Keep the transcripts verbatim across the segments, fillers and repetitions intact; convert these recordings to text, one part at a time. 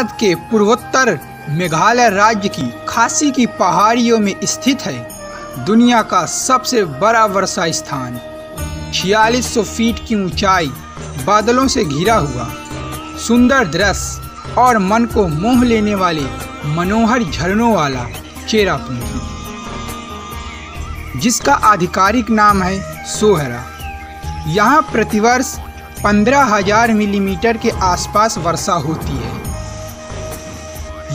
भारत के पूर्वोत्तर मेघालय राज्य की खासी की पहाड़ियों में स्थित है। दुनिया का सबसे बड़ा वर्षा स्थान, छियालीस सौ फीट की ऊंचाई, बादलों से घिरा हुआ, सुंदर दृश्य और मन को मोह लेने वाले मनोहर झरनों वाला चेरापूंजी, जिसका आधिकारिक नाम है सोहरा। यहाँ प्रतिवर्ष पंद्रह हजार मिलीमीटर के आसपास वर्षा होती है।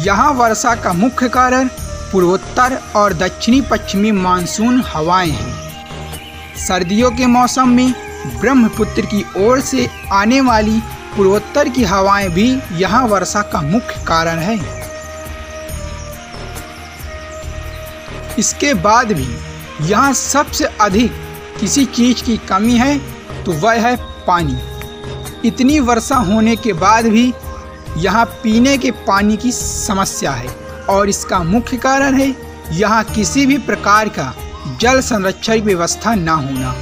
यहाँ वर्षा का मुख्य कारण पूर्वोत्तर और दक्षिणी पश्चिमी मानसून हवाएं हैं। सर्दियों के मौसम में ब्रह्मपुत्र की ओर से आने वाली पूर्वोत्तर की हवाएं भी यहाँ वर्षा का मुख्य कारण है। इसके बाद भी यहाँ सबसे अधिक किसी चीज की कमी है तो वह है पानी। इतनी वर्षा होने के बाद भी यहाँ पीने के पानी की समस्या है और इसका मुख्य कारण है यहाँ किसी भी प्रकार का जल संरक्षण व्यवस्था ना होना।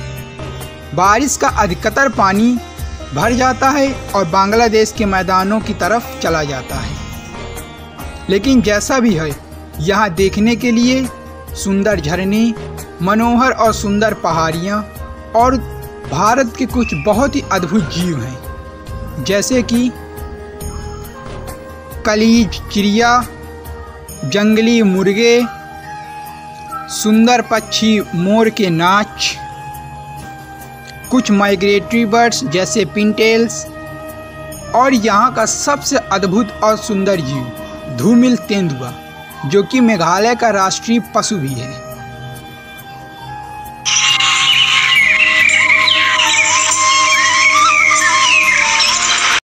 बारिश का अधिकतर पानी भर जाता है और बांग्लादेश के मैदानों की तरफ चला जाता है। लेकिन जैसा भी है, यहाँ देखने के लिए सुंदर झरने, मनोहर और सुंदर पहाड़ियाँ और भारत के कुछ बहुत ही अद्भुत जीव हैं, जैसे कि कलीज चिड़िया, जंगली मुर्गे, सुंदर पक्षी मोर के नाच, कुछ माइग्रेटरी बर्ड्स जैसे पिंटेल्स और यहाँ का सबसे अद्भुत और सुंदर जीव धूमिल तेंदुआ, जो कि मेघालय का राष्ट्रीय पशु भी है।